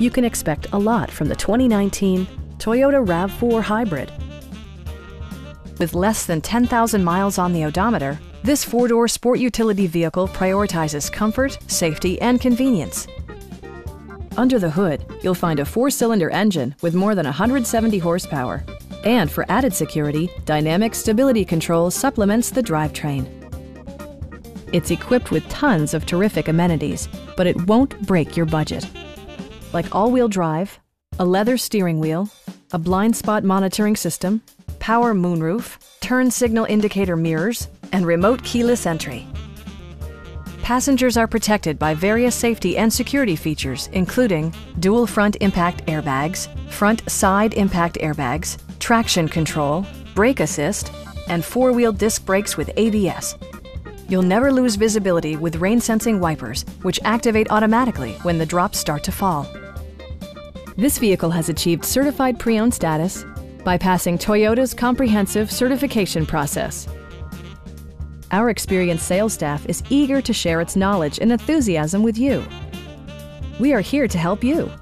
you can expect a lot from the 2019 Toyota RAV4 Hybrid. With less than 10,000 miles on the odometer, this four-door sport utility vehicle prioritizes comfort, safety, and convenience. Under the hood, you'll find a four-cylinder engine with more than 170 horsepower. And for added security, Dynamic Stability Control supplements the drivetrain. It's equipped with tons of terrific amenities, but it won't break your budget. Like all-wheel drive, a leather steering wheel, a blind spot monitoring system, power moonroof, turn signal indicator mirrors, and remote keyless entry. Passengers are protected by various safety and security features, including dual front impact airbags, front side impact airbags, traction control, brake assist, and four-wheel disc brakes with ABS. You'll never lose visibility with rain-sensing wipers, which activate automatically when the drops start to fall. This vehicle has achieved certified pre-owned status by passing Toyota's comprehensive certification process. Our experienced sales staff is eager to share its knowledge and enthusiasm with you. We are here to help you.